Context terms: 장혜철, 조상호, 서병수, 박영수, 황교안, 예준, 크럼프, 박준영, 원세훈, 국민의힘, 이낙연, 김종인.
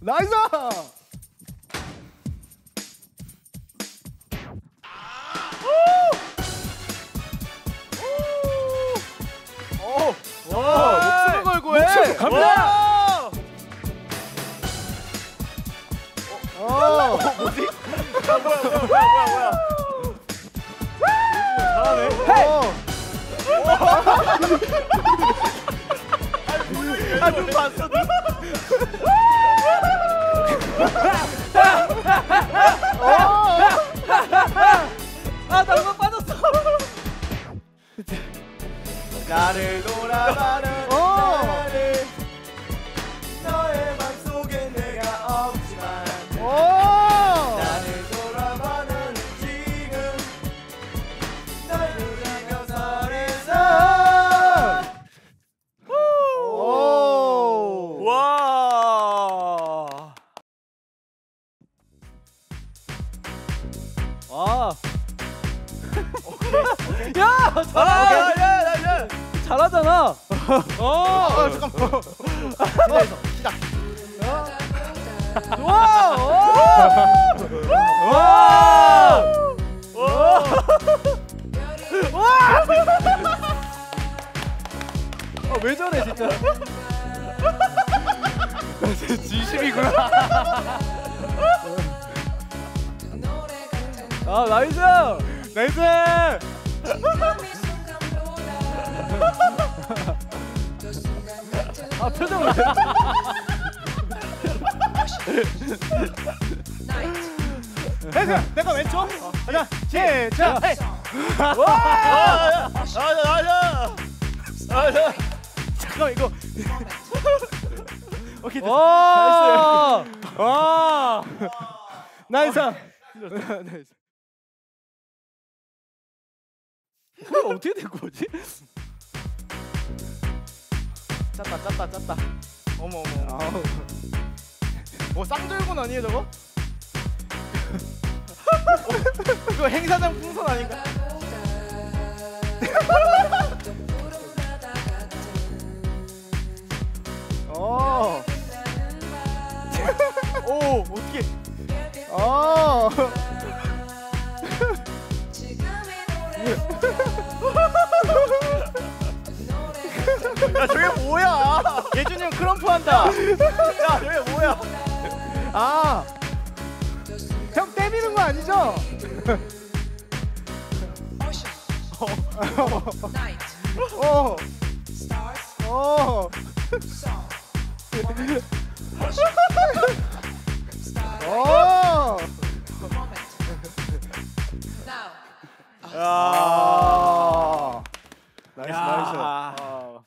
나이스! 오! 와, 목숨을 걸고 해! 목숨 갑니다! 뭐지? 뭐야. 잘하네. 아, 눈 봤어, 눈. 아, 나도 빠졌어. 나를 돌아봐라. 나를 너의 맘속에 내가 없지만 나를 돌아봐라. 지금 널 부르며 설에서 야! 잘하잖아! 잘하잖아! 잠깐만! 시작! 왜 저래 진짜? 진심이구나! 아, 나이스! 나이스! 아, 표정 왜? 내가 왼쪽? 하나, 시작! 와! 아자! 잠깐만 이거. 오케이. 됐어. 나이스. 와! 나이스. 나이스. 어떻게 된 거지? 짰다. 어머. 쌍절곤 아니에요 저거? 이거 행사장 풍선 아닌가? 오, 어떻게? 야, 저게 뭐야? 예준이 형 크럼프 한다. 야, 저게 뭐야? 아, 형 때리는 거 아니죠? 야, 나이스.